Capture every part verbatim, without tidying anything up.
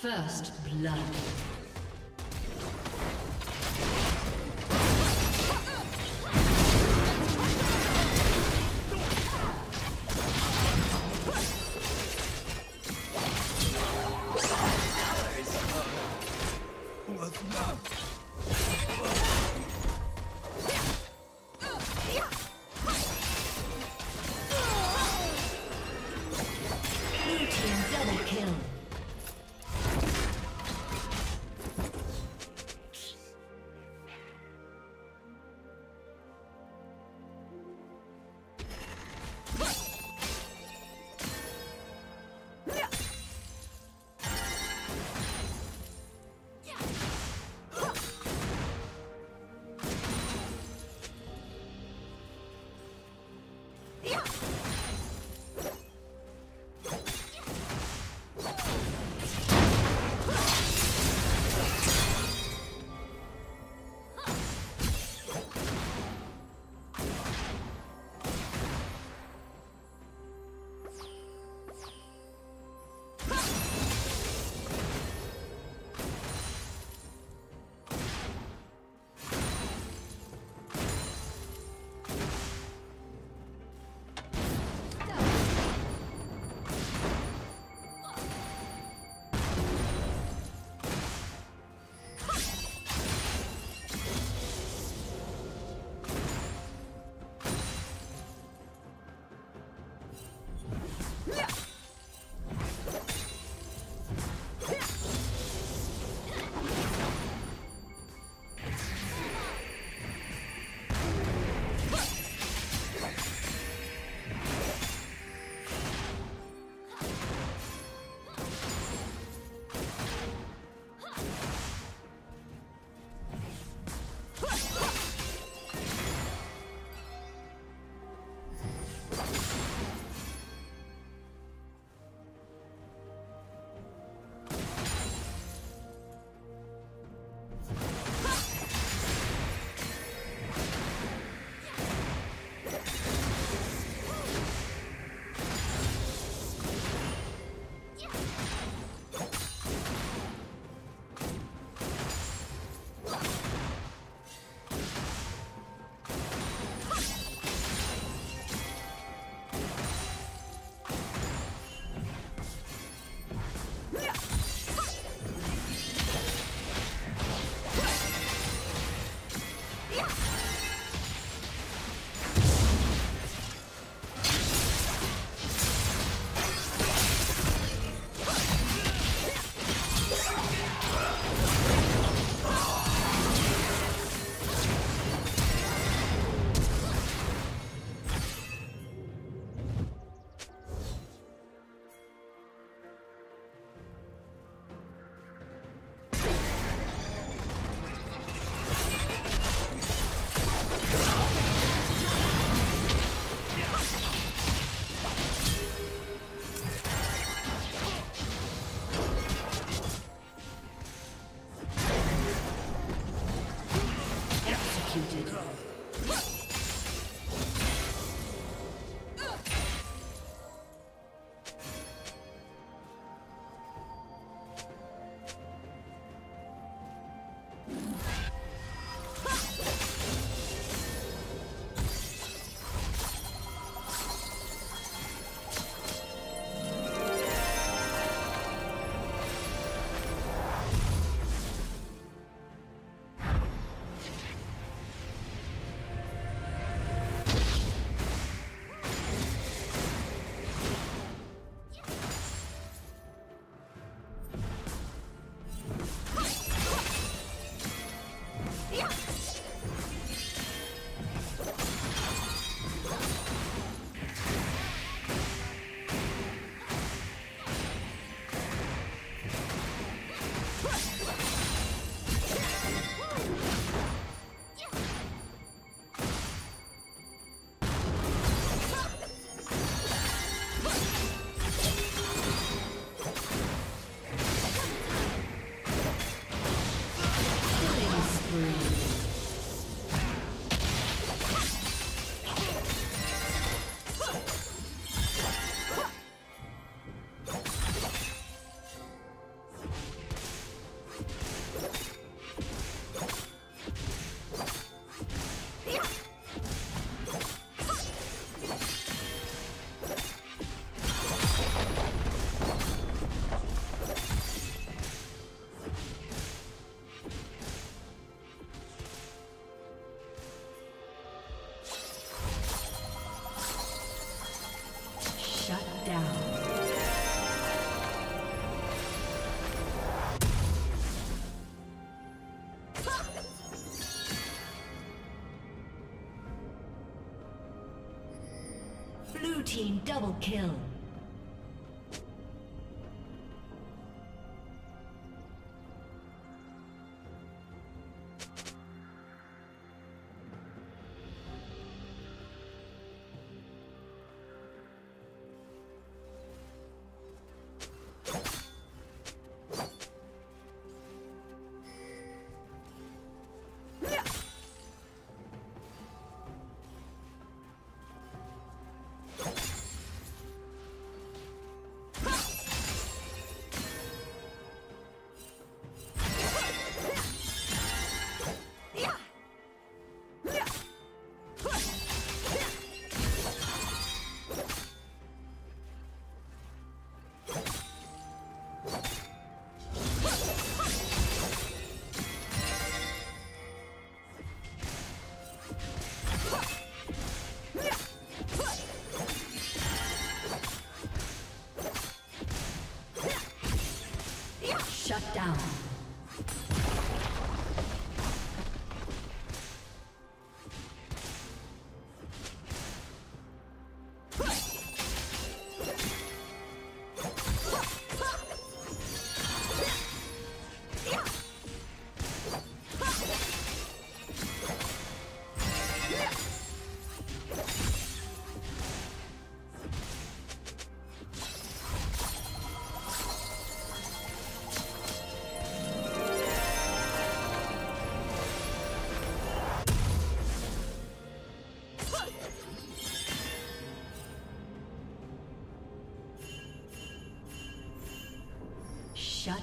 First blood. Blue team double kill. Shut down. Shut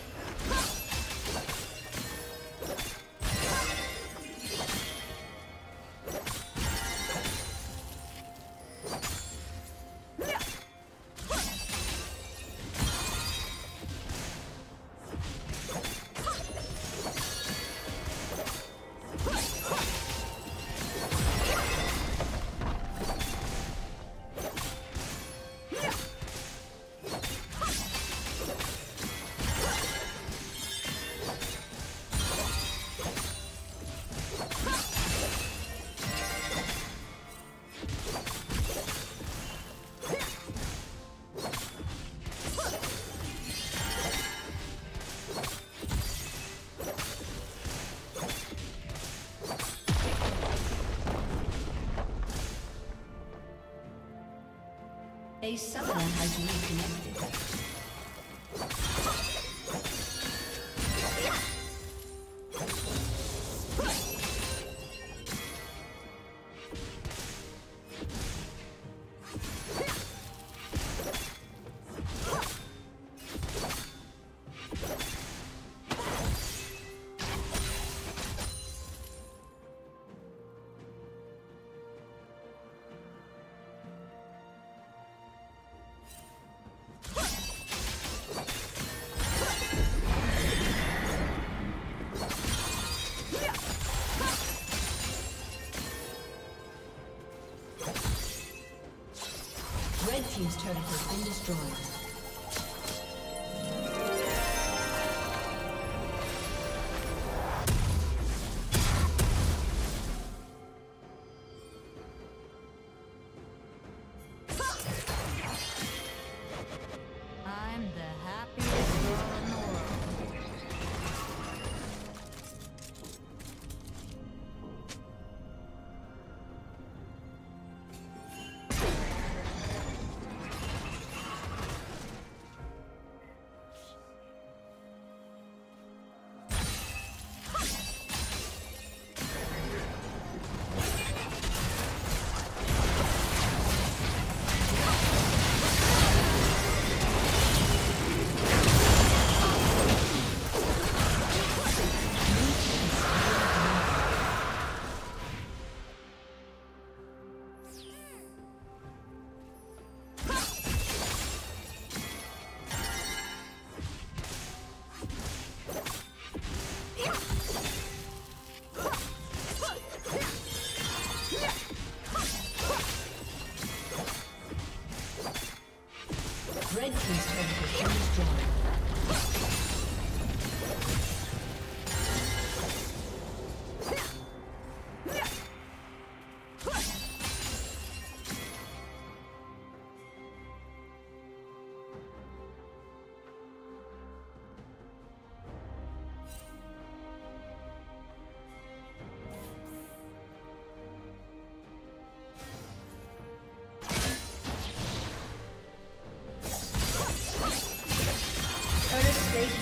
A summoner has reconnected. His turret has been destroyed. Red team's turret has been destroyed.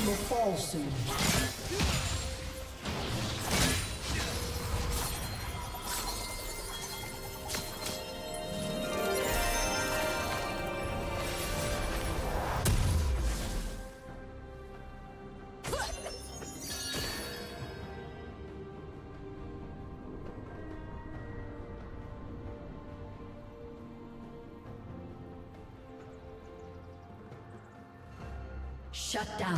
Will fall soon. Shut down.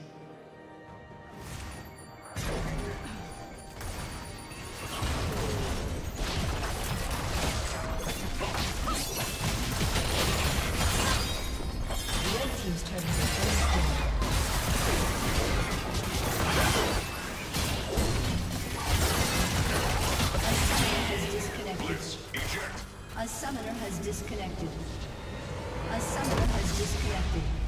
A summoner has disconnected. A summoner has disconnected.